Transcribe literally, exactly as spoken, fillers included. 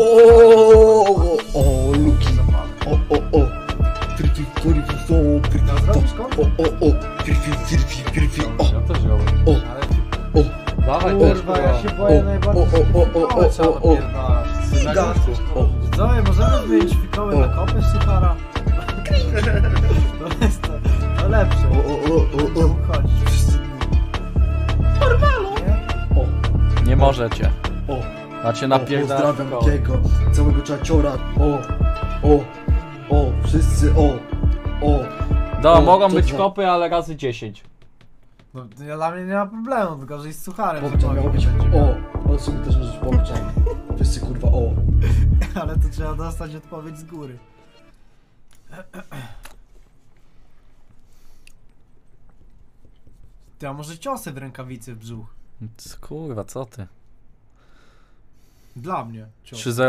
O, o, Luki. O, o, o. Tryfi, tryfi, są, tryfi, o, o, o. Tryfi, tryfi, tryfi, o. O, o. Dawaj, kurwa, ja się boję najbardziej. O, o, o, o, o, o. Widzowie, możemy wyjść fikoły na kopę, suchara? To jest to lepsze. O, o, o, o. Porwalu. Nie możecie. O. A cię napierdam. Pozdrawiam Kiego, całego czaciora. O, o, o, wszyscy o, o. Da, mogą być kopy, ale razy dziesięć. No, dla mnie nie ma problemu, tylko że jest sucharem. Popczan miał być o, ale sobie też możesz popczan. Wszyscy kurwa o. Ale to trzeba dostać odpowiedź z góry. Ty, a może ciosy w rękawicy w brzuch? Kurwa, co ty? Dla mnie. trzy zero